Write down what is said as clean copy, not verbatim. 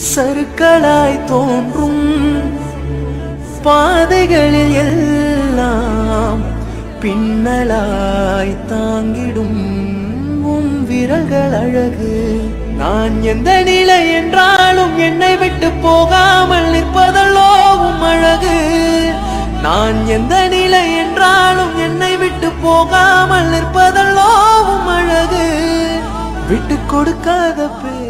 सर्कलाय तोंरुम पादैगलिल एल्लाम पिन्नलाय तांगिडुम उन विरलगल अलगु नान एंद निलै एन्रालुम एन्नै विट्टु पोगामल निर्पदल्लो उम अलगु नान एंद निलै एन्रालुम एन्नै विट्टु पोगामल निर्पदल्लो उम अलगु विट्टु कोडुक्काद पे